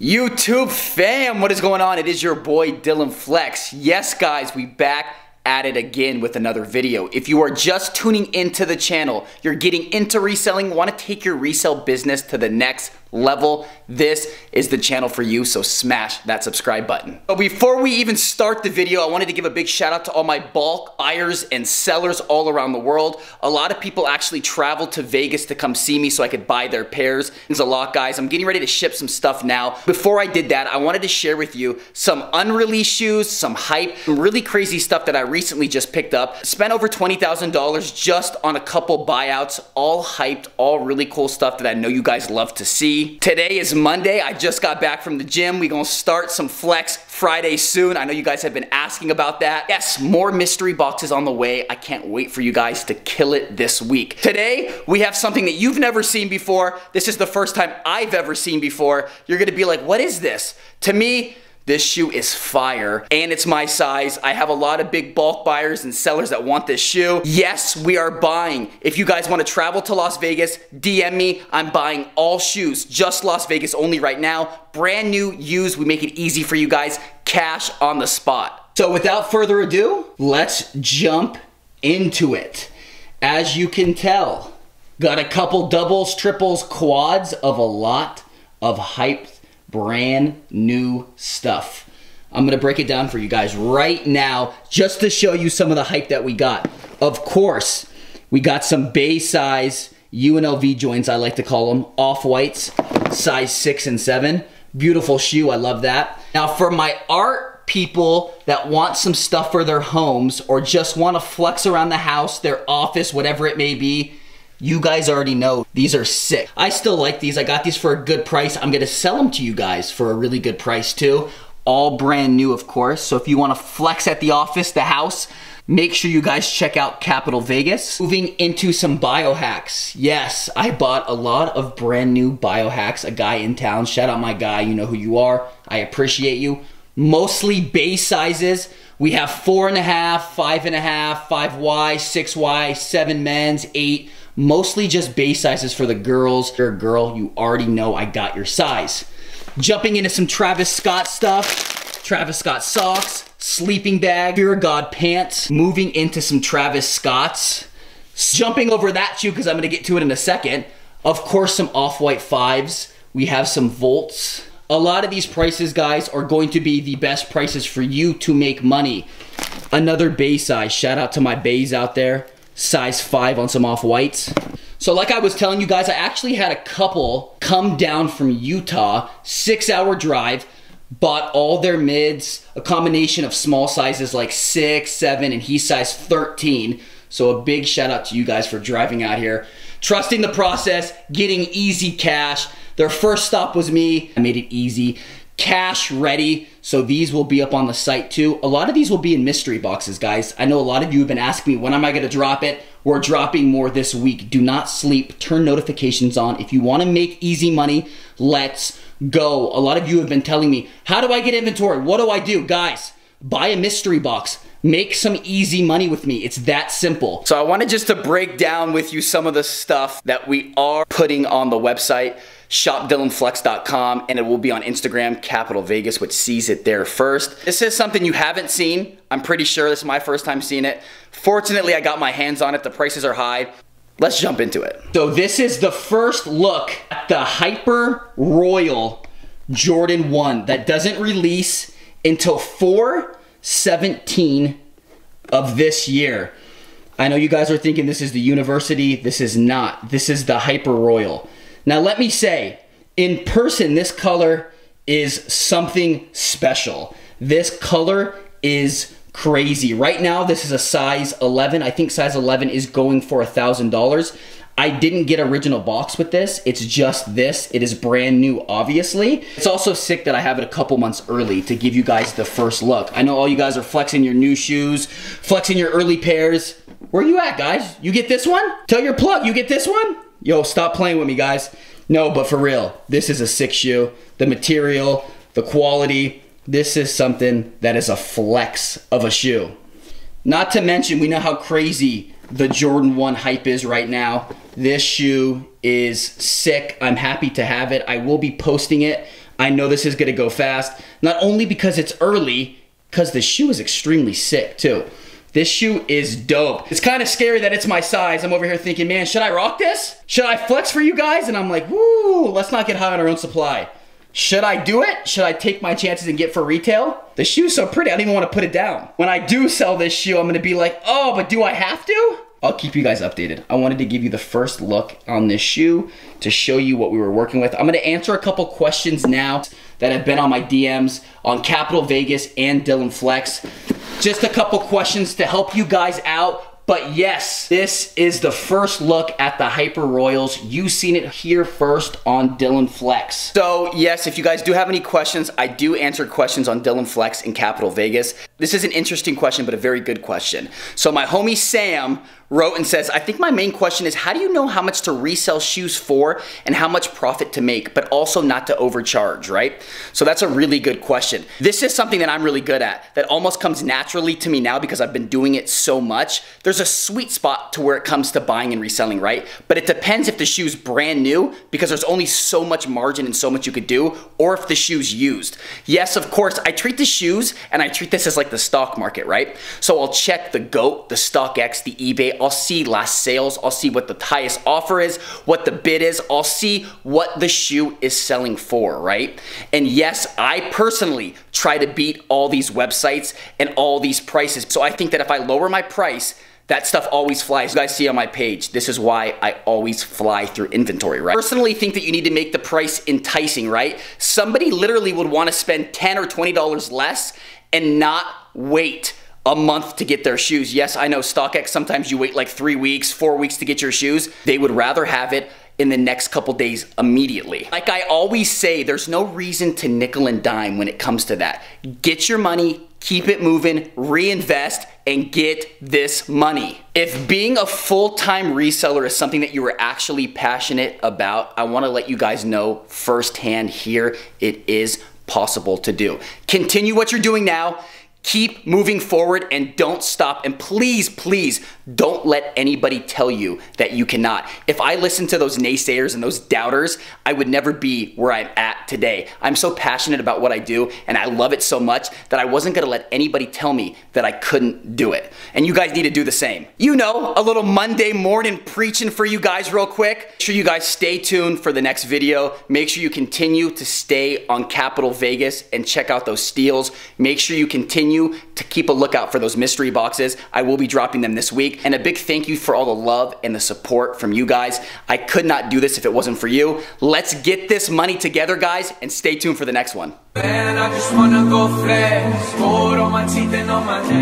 YouTube fam, what is going on? It is your boy Dillon Flex. Yes guys, we back at it again with another video. If you are just tuning into the channel, you're getting into reselling, want to take your resale business to the next level, this is the channel for you, so smash that subscribe button. But before we even start the video, I wanted to give a big shout out to all my bulk buyers and sellers all around the world. A lot of people actually traveled to Vegas to come see me so I could buy their pairs. It's a lot, guys. I'm getting ready to ship some stuff now. Before I did that, I wanted to share with you some unreleased shoes, some hype, some really crazy stuff that I recently just picked up. Spent over $20,000 just on a couple buyouts, all hyped, all really cool stuff that I know you guys love to see. Today is Monday. I just got back from the gym. We're gonna start some Flex Friday soon. I know you guys have been asking about that. Yes, more mystery boxes on the way. I can't wait for you guys to kill it this week. Today, we have something that you've never seen before. This is the first time I've ever seen before. You're gonna be like, what is this? To me, this shoe is fire, and it's my size. I have a lot of big bulk buyers and sellers that want this shoe. Yes, we are buying. If you guys want to travel to Las Vegas, DM me. I'm buying all shoes, just Las Vegas only right now. Brand new, used. We make it easy for you guys. Cash on the spot. So without further ado, let's jump into it. As you can tell, got a couple doubles, triples, quads of a lot of hype. Brand new stuff. I'm gonna break it down for you guys right now just to show you some of the hype that we got. Of course, we got some Bay size UNLV joints, I like to call them, Off-Whites, size 6 and 7. Beautiful shoe, I love that. Now for my art people that want some stuff for their homes or just wanna flex around the house, their office, whatever it may be, you guys already know these are sick. I still like these. I got these for a good price. I'm gonna sell them to you guys for a really good price too. All brand new, of course. So if you wanna flex at the office, the house, make sure you guys check out Capital Vegas. Moving into some biohacks. Yes, I bought a lot of brand new biohacks. A guy in town, shout out my guy, you know who you are. I appreciate you. Mostly base sizes. We have 4.5, 5.5, 5Y, 6Y, 7 men's, 8. Mostly just base sizes for the girls. If you're a girl, you already know I got your size. Jumping into some Travis Scott stuff. Travis Scott socks, sleeping bag, Fear of God pants. Moving into some Travis Scotts. Jumping over that shoe because I'm gonna get to it in a second. Of course, some Off-White 5s. We have some Volts. A lot of these prices, guys, are going to be the best prices for you to make money. Another bay size. Shout out to my bays out there. Size 5 on some Off-Whites. So like I was telling you guys, I actually had a couple come down from Utah, 6-hour drive, bought all their mids, a combination of small sizes like 6, 7, and he's size 13. So a big shout out to you guys for driving out here, trusting the process, getting easy cash. Their first stop was me. I made it easy. Cash ready, so these will be up on the site too. A lot of these will be in mystery boxes, guys. I know a lot of you have been asking me, when am I gonna drop it? We're dropping more this week. Do not sleep, turn notifications on. If you wanna make easy money, let's go. A lot of you have been telling me, how do I get inventory? What do I do? Guys, buy a mystery box. Make some easy money with me. It's that simple. So I wanted just to break down with you some of the stuff that we are putting on the website, shopdillonflex.com, and it will be on Instagram, Capital Vegas, which sees it there first. This is something you haven't seen. I'm pretty sure this is my first time seeing it. Fortunately, I got my hands on it. The prices are high. Let's jump into it. So this is the first look at the Hyper Royal Jordan 1 that doesn't release until 4/17 of this year. I know you guys are thinking this is the university. This is not. This is the Hyper Royal. Now let me say, in person, this color is something special. This color is crazy. Right now, this is a size 11. I think size 11 is going for $1,000. I didn't get original box with this. It's just this. It is brand new, obviously. It's also sick that I have it a couple months early to give you guys the first look. I know all you guys are flexing your new shoes, flexing your early pairs. Where you at, guys? You get this one? Tell your plug, you get this one? Yo, stop playing with me, guys. No, but for real, this is a sick shoe. The material, the quality, this is something that is a flex of a shoe. Not to mention, we know how crazy the Jordan 1 hype is right now. This shoe is sick. I'm happy to have it. I will be posting it. I know this is going to go fast, not only because it's early, because the shoe is extremely sick too. This shoe is dope. It's kind of scary that it's my size. I'm over here thinking, man, should I rock this? Should I flex for you guys? And I'm like, woo, let's not get high on our own supply. Should I do it? Should I take my chances and get for retail? The shoe's so pretty, I don't even want to put it down. When I do sell this shoe, I'm gonna be like, oh, but do I have to? I'll keep you guys updated. I wanted to give you the first look on this shoe to show you what we were working with. I'm gonna answer a couple questions now that have been on my DMs on Capital Vegas and Dillon Flex. Just a couple questions to help you guys out. But yes, this is the first look at the Hyper Royals. You've seen it here first on Dillon Flex. So yes, if you guys do have any questions, I do answer questions on Dillon Flex in Capital Vegas. This is an interesting question, but a very good question. So my homie Sam wrote and says, I think my main question is, how do you know how much to resell shoes for and how much profit to make, but also not to overcharge, right? So that's a really good question. This is something that I'm really good at, that almost comes naturally to me now because I've been doing it so much. There's a sweet spot to where it comes to buying and reselling, right? But it depends if the shoe's brand new, because there's only so much margin and so much you could do, or if the shoe's used. Yes, of course, I treat the shoes and I treat this as like the stock market, right? So I'll check the GOAT, the StockX, the eBay, I'll see last sales, I'll see what the highest offer is, what the bid is, I'll see what the shoe is selling for, right? And yes, I personally try to beat all these websites and all these prices. So I think that if I lower my price, that stuff always flies. You guys see on my page, this is why I always fly through inventory, right? I personally think that you need to make the price enticing, right? Somebody literally would want to spend $10 or $20 less and not wait a month to get their shoes. Yes, I know StockX, sometimes you wait like 3 weeks, 4 weeks to get your shoes. They would rather have it in the next couple days immediately. Like I always say, there's no reason to nickel and dime when it comes to that. Get your money, keep it moving, reinvest, and get this money. If being a full-time reseller is something that you are actually passionate about, I wanna let you guys know firsthand here, it is possible to do. Continue what you're doing now, keep moving forward, and don't stop. And please, please don't let anybody tell you that you cannot. If I listened to those naysayers and those doubters, I would never be where I'm at today. I'm so passionate about what I do and I love it so much that I wasn't gonna let anybody tell me that I couldn't do it. And you guys need to do the same. You know, a little Monday morning preaching for you guys real quick. Make sure you guys stay tuned for the next video. Make sure you continue to stay on Capital Vegas and check out those steals. Make sure you continue to keep a lookout for those mystery boxes. I will be dropping them this week. And a big thank you for all the love and the support from you guys. I could not do this if it wasn't for you. Let's get this money together, guys, and stay tuned for the next one. Man, I just wanna go flex, gold on my teeth and on my neck.